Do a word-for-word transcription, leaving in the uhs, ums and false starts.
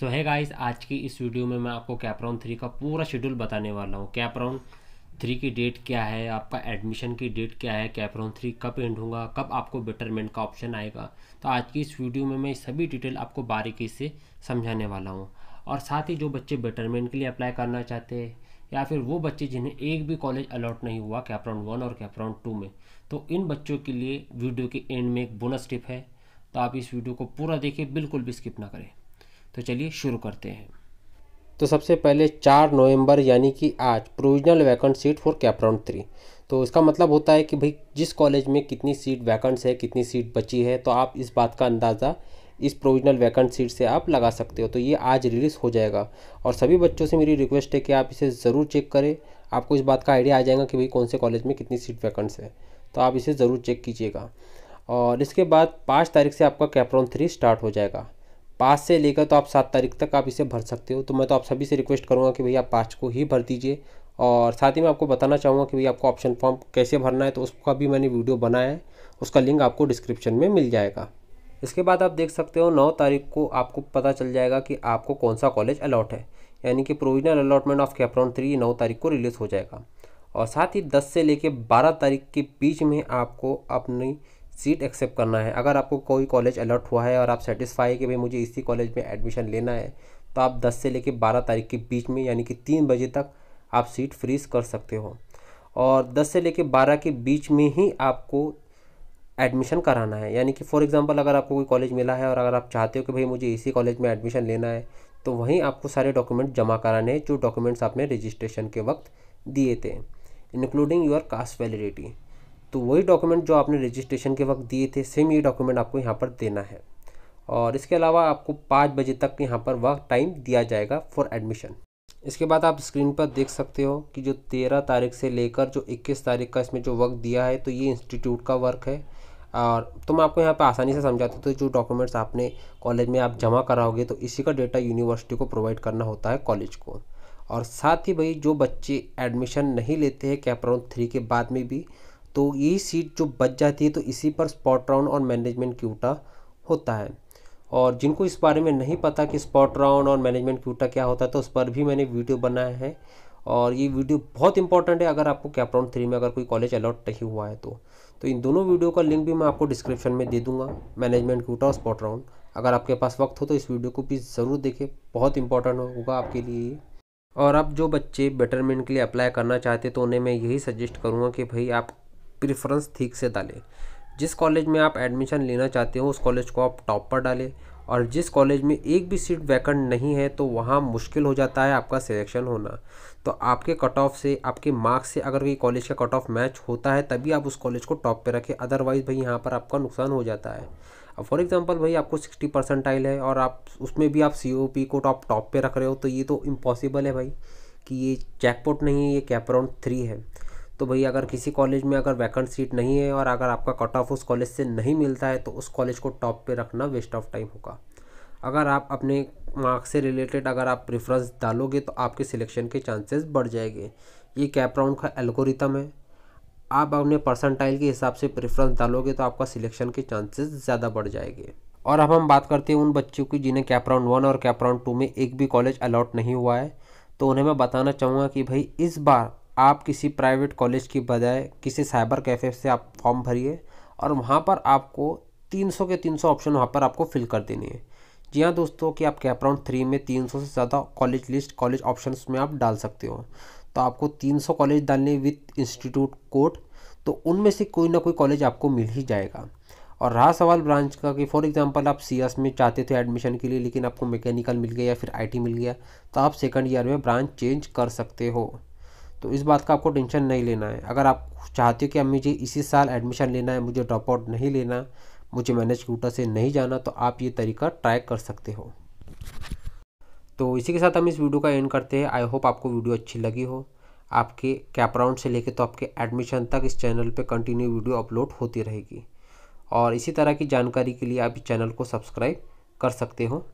सो है गाइस, आज की इस वीडियो में मैं आपको कैपराउन थ्री का पूरा शेड्यूल बताने वाला हूँ। कैपराउन थ्री की डेट क्या है, आपका एडमिशन की डेट क्या है, कैपराउन थ्री कब एंड होगा, कब आपको बेटरमेंट का ऑप्शन आएगा। तो आज की इस वीडियो में मैं सभी डिटेल आपको बारीकी से समझाने वाला हूँ। और साथ ही जो बच्चे बेटरमेंट के लिए अप्लाई करना चाहते हैं या फिर वो बच्चे जिन्हें एक भी कॉलेज अलॉट नहीं हुआ कैपराउंड वन और कैपराउंड टू में, तो इन बच्चों के लिए वीडियो के एंड में एक बोनस टिप है। तो आप इस वीडियो को पूरा देखिए, बिल्कुल भी स्किप ना करें। तो चलिए शुरू करते हैं। तो सबसे पहले चार नवंबर यानी कि आज provisional vacant seat for CAP round three. तो इसका मतलब होता है कि भाई जिस कॉलेज में कितनी सीट वैकेंट्स है, कितनी सीट बची है, तो आप इस बात का अंदाज़ा इस प्रोविजनल वैकेंट सीट से आप लगा सकते हो। तो ये आज रिलीज़ हो जाएगा। और सभी बच्चों से मेरी रिक्वेस्ट है कि आप इसे ज़रूर चेक करें। आपको इस बात का आइडिया आ जाएगा कि भाई कौन से कॉलेज में कितनी सीट वैकेंट्स है। तो आप इसे ज़रूर चेक कीजिएगा। और इसके बाद पाँच तारीख से आपका कैपराउंड थ्री स्टार्ट हो जाएगा। पाँच से लेकर तो आप सात तारीख तक आप इसे भर सकते हो। तो मैं तो आप सभी से रिक्वेस्ट करूँगा कि भैया आप पाँच को ही भर दीजिए। और साथ ही मैं आपको बताना चाहूँगा कि भैया आपको ऑप्शन फॉर्म कैसे भरना है, तो उसका भी मैंने वीडियो बनाया है, उसका लिंक आपको डिस्क्रिप्शन में मिल जाएगा। इसके बाद आप देख सकते हो नौ तारीख को आपको पता चल जाएगा कि आपको कौन सा कॉलेज अलॉट है, यानी कि provisional allotment of CAP round three नौ तारीख को रिलीज़ हो जाएगा। और साथ ही दस से लेकर बारह तारीख के बीच में आपको अपनी सीट एक्सेप्ट करना है। अगर आपको कोई कॉलेज अलॉट हुआ है और आप सेटिस्फाई है कि भाई मुझे इसी कॉलेज में एडमिशन लेना है, तो आप दस से लेकर बारह तारीख के बीच में यानी कि तीन बजे तक आप सीट फ्रीज कर सकते हो। और दस से लेकर बारह के बीच में ही आपको एडमिशन कराना है। यानी कि फॉर एग्जांपल अगर आपको कोई कॉलेज मिला है और अगर आप चाहते हो कि भाई मुझे इसी कॉलेज में एडमिशन लेना है, तो वहीं आपको सारे डॉक्यूमेंट जमा कराने हैं जो डॉक्यूमेंट्स आपने रजिस्ट्रेशन के वक्त दिए थे, इंक्लूडिंग योर कास्ट वैलिडिटी। तो वही डॉक्यूमेंट जो आपने रजिस्ट्रेशन के वक्त दिए थे, सेम ये डॉक्यूमेंट आपको यहाँ पर देना है। और इसके अलावा आपको पाँच बजे तक यहाँ पर वर्क टाइम दिया जाएगा फॉर एडमिशन। इसके बाद आप स्क्रीन पर देख सकते हो कि जो तेरह तारीख से लेकर जो इक्कीस तारीख का इसमें जो वर्क दिया है, तो ये इंस्टीट्यूट का वर्क है। और तो मैं आपको यहाँ पर आसानी से समझाता हूँ। तो जो डॉक्यूमेंट्स आपने कॉलेज में आप जमा कराओगे, तो इसी का डेटा यूनिवर्सिटी को प्रोवाइड करना होता है, कॉलेज को। और साथ ही भाई जो बच्चे एडमिशन नहीं लेते हैं कैपराउंड थ्री के बाद में भी, तो ये सीट जो बच जाती है, तो इसी पर स्पॉट राउंड और मैनेजमेंट क्यूटा होता है। और जिनको इस बारे में नहीं पता कि स्पॉट राउंड और मैनेजमेंट क्यूटा क्या होता है, तो उस पर भी मैंने वीडियो बनाया है। और ये वीडियो बहुत इंपॉर्टेंट है अगर आपको कैपराउंड थ्री में अगर कोई कॉलेज अलॉट नहीं हुआ है तो तो इन दोनों वीडियो का लिंक भी मैं आपको डिस्क्रिप्शन में दे दूँगा, मैनेजमेंट क्यूटा और स्पॉट राउंड। अगर आपके पास वक्त हो तो इस वीडियो को भी ज़रूर देखें, बहुत इंपॉर्टेंट होगा आपके लिए। और अब जो बच्चे बेटरमेंट के लिए अप्लाई करना चाहते, तो उन्हें मैं यही सजेस्ट करूँगा कि भाई आप प्रेफरेंस ठीक से डालें। जिस कॉलेज में आप एडमिशन लेना चाहते हो उस कॉलेज को आप टॉप पर डालें। और जिस कॉलेज में एक भी सीट वैकेंट नहीं है, तो वहाँ मुश्किल हो जाता है आपका सिलेक्शन होना। तो आपके कट ऑफ से, आपके मार्क्स से अगर कोई कॉलेज का कट ऑफ मैच होता है, तभी आप उस कॉलेज को टॉप पे रखें, अदरवाइज़ भाई यहाँ पर आपका नुकसान हो जाता है। अब फॉर एग्जांपल भाई आपको सिक्सटी परसेंटाइल है और आप उसमें भी आप सी ओ पी को टॉप टॉप पर रख रहे हो, तो ये तो इम्पॉसिबल है भाई कि ये जैकपॉट नहीं है, ये कैपराउंड थ्री है। तो भाई अगर किसी कॉलेज में अगर वैकेंट सीट नहीं है और अगर आपका कट ऑफ उस कॉलेज से नहीं मिलता है, तो उस कॉलेज को टॉप पे रखना वेस्ट ऑफ टाइम होगा। अगर आप अपने मार्क से रिलेटेड अगर आप प्रेफरेंस डालोगे, तो आपके सिलेक्शन के चांसेस बढ़ जाएंगे। ये कैपराउंड का एल्गोरिथम है। आप अपने परसेंटाइल के हिसाब से प्रेफरेंस डालोगे, तो आपका सिलेक्शन के चांसेस ज़्यादा बढ़ जाएंगे। और अब हम बात करते हैं उन बच्चों की जिन्हें कैपराउंड वन और कैपराउंड टू में एक भी कॉलेज अलॉट नहीं हुआ है। तो उन्हें मैं बताना चाहूँगा कि भाई इस बार आप किसी प्राइवेट कॉलेज की बजाय किसी साइबर कैफ़े से आप फॉर्म भरिए और वहाँ पर आपको तीन सौ के तीन सौ ऑप्शन वहाँ पर आपको फिल कर देनी है। जी हाँ दोस्तों, कि आप कैपराउंड थ्री में तीन सौ से ज़्यादा कॉलेज लिस्ट कॉलेज ऑप्शंस में आप डाल सकते हो। तो आपको तीन सौ कॉलेज डालने विथ इंस्टीट्यूट कोड, तो उनमें से कोई ना कोई कॉलेज आपको मिल ही जाएगा। और रहा सवाल ब्रांच का कि फॉर एग्जांपल आप सीएस में चाहते थे एडमिशन के लिए, लेकिन आपको मैकेनिकल मिल गया या फिर आई टी मिल गया, तो आप सेकेंड ईयर में ब्रांच चेंज कर सकते हो। तो इस बात का आपको टेंशन नहीं लेना है। अगर आप चाहते हो कि अब मुझे इसी साल एडमिशन लेना है, मुझे ड्रॉप आउट नहीं लेना, मुझे मैनेज क्यूटा से नहीं जाना, तो आप ये तरीका ट्राई कर सकते हो। तो इसी के साथ हम इस वीडियो का एंड करते हैं। आई होप आपको वीडियो अच्छी लगी हो। आपके कैपराउंड से लेके तो आपके एडमिशन तक इस चैनल पर कंटिन्यू वीडियो अपलोड होती रहेगी। और इसी तरह की जानकारी के लिए आप इस चैनल को सब्सक्राइब कर सकते हो।